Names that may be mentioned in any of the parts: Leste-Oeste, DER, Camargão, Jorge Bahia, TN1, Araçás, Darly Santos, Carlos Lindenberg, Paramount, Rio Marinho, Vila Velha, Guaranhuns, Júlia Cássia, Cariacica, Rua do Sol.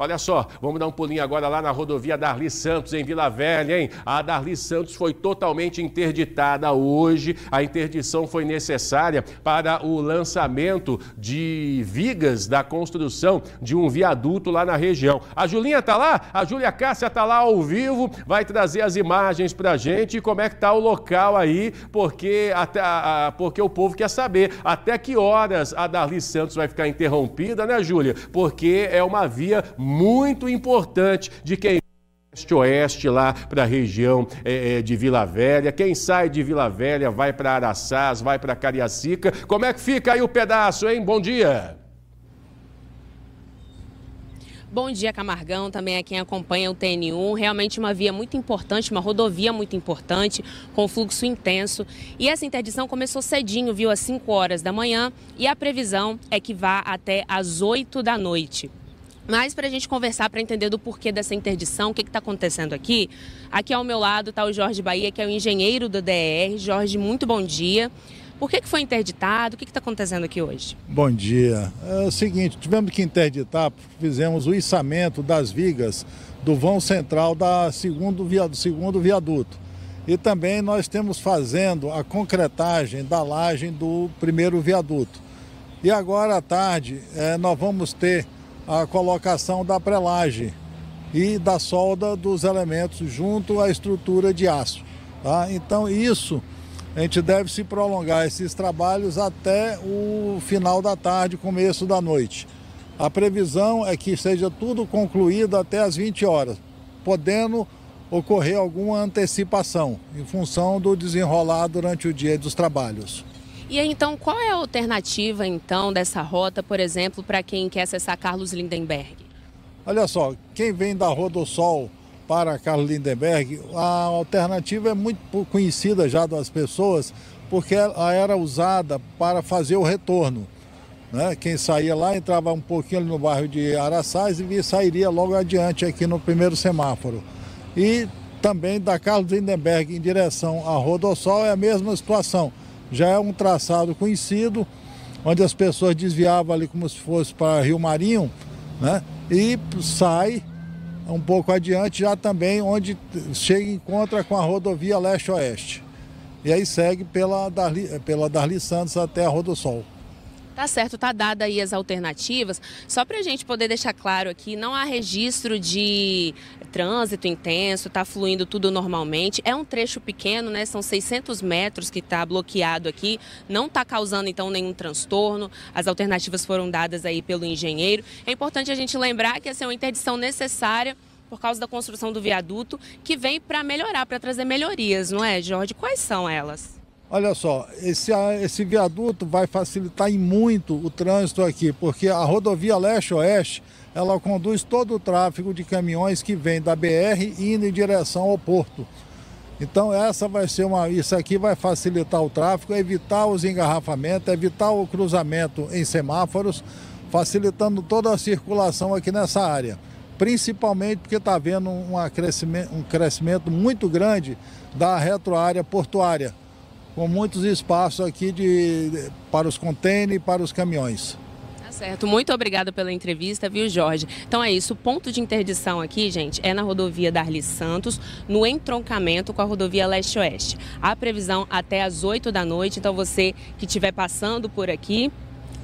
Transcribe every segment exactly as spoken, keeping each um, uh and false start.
Olha só, vamos dar um pulinho agora lá na rodovia Darly Santos, em Vila Velha, hein? A Darly Santos foi totalmente interditada hoje. A interdição foi necessária para o lançamento de vigas da construção de um viaduto lá na região. A Julinha tá lá? A Júlia Cássia tá lá ao vivo, vai trazer as imagens pra gente e como é que tá o local aí, porque, até, porque o povo quer saber até que horas a Darly Santos vai ficar interrompida, né, Júlia? Porque é uma via muito importante de quem leste-oeste lá para a região é, de Vila Velha. Quem sai de Vila Velha vai para Araçás, vai para Cariacica. Como é que fica aí o pedaço, hein? Bom dia! Bom dia, Camargão, também a quem acompanha o T N um. Realmente uma via muito importante, uma rodovia muito importante, com fluxo intenso. E essa interdição começou cedinho, viu, às cinco horas da manhã. E a previsão é que vá até às oito da noite. Mas para a gente conversar, para entender do porquê dessa interdição, o que está acontecendo aqui, aqui ao meu lado está o Jorge Bahia, que é o engenheiro do D E R. Jorge, muito bom dia. Por que que foi interditado? O que está acontecendo aqui hoje? Bom dia. É o seguinte, tivemos que interditar, fizemos o içamento das vigas do vão central da segundo viaduto, segundo viaduto. E também nós temos fazendo a concretagem da laje do primeiro viaduto. E agora à tarde é, nós vamos ter a colocação da prelagem e da solda dos elementos junto à estrutura de aço. Tá? Então isso, a gente deve se prolongar esses trabalhos até o final da tarde, começo da noite. A previsão é que seja tudo concluído até as vinte horas, podendo ocorrer alguma antecipação em função do desenrolar durante o dia dos trabalhos. E aí, então, qual é a alternativa, então, dessa rota, por exemplo, para quem quer acessar Carlos Lindenberg? Olha só, quem vem da Rua do Sol para Carlos Lindenberg, a alternativa é muito conhecida já das pessoas, porque ela era usada para fazer o retorno, né? Quem saía lá, entrava um pouquinho ali no bairro de Araçás e sairia logo adiante aqui no primeiro semáforo. E também da Carlos Lindenberg em direção à Rua do Sol é a mesma situação. Já é um traçado conhecido, onde as pessoas desviavam ali como se fosse para Rio Marinho, né? E sai um pouco adiante, já também onde chega e encontra com a rodovia Leste-Oeste. E aí segue pela Darly, pela Darly Santos até a Rua do Sol. Tá certo, tá dada aí as alternativas. Só para a gente poder deixar claro aqui, não há registro de trânsito intenso, tá fluindo tudo normalmente. É um trecho pequeno, né? São seiscentos metros que tá bloqueado aqui. Não tá causando, então, nenhum transtorno. As alternativas foram dadas aí pelo engenheiro. É importante a gente lembrar que essa é uma interdição necessária por causa da construção do viaduto, que vem para melhorar, para trazer melhorias, não é, Jorge? Quais são elas? Olha só, esse, esse viaduto vai facilitar em muito o trânsito aqui, porque a rodovia Leste-Oeste, ela conduz todo o tráfego de caminhões que vem da B R indo em direção ao porto. Então essa vai ser uma, isso aqui vai facilitar o tráfego, evitar os engarrafamentos, evitar o cruzamento em semáforos, facilitando toda a circulação aqui nessa área. Principalmente porque está havendo um crescimento, um crescimento muito grande da retroárea portuária, com muitos espaços aqui de, de, para os contêiner e para os caminhões. Tá certo. Muito obrigada pela entrevista, viu, Jorge? Então é isso. O ponto de interdição aqui, gente, é na rodovia Darly Santos, no entroncamento com a rodovia Leste-Oeste. A previsão até às oito da noite, então você que estiver passando por aqui,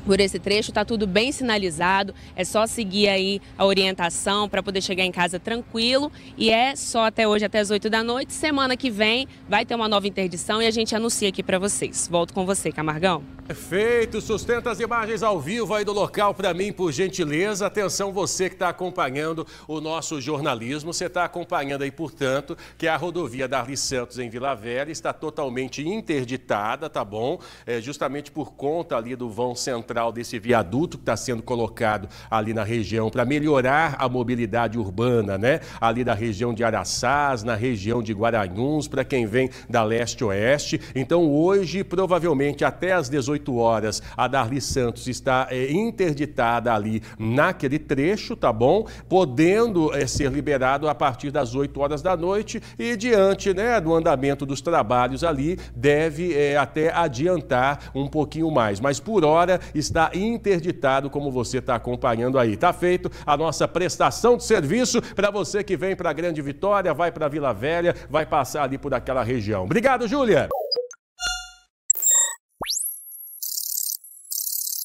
por esse trecho, está tudo bem sinalizado, é só seguir aí a orientação para poder chegar em casa tranquilo. E é só até hoje, até as oito da noite. Semana que vem vai ter uma nova interdição e a gente anuncia aqui para vocês. Volto com você, Camargão. Perfeito, sustenta as imagens ao vivo aí do local para mim, por gentileza. Atenção você que está acompanhando o nosso jornalismo, você está acompanhando aí, portanto, que a rodovia Darly Santos em Vila Velha está totalmente interditada, tá bom? É, justamente por conta ali do vão central desse viaduto que está sendo colocado ali na região para melhorar a mobilidade urbana, né? Ali da região de Araçás, na região de Guaranhuns, para quem vem da Leste-Oeste. Então hoje, provavelmente, até às dezoito horas, a Darly Santos está é, interditada ali naquele trecho, tá bom? Podendo é, ser liberado a partir das oito horas da noite e diante, né, do andamento dos trabalhos ali, deve é, até adiantar um pouquinho mais. Mas por hora, está está interditado, como você está acompanhando aí. Está feito a nossa prestação de serviço para você que vem para a Grande Vitória, vai para Vila Velha, vai passar ali por aquela região. Obrigado, Júlia!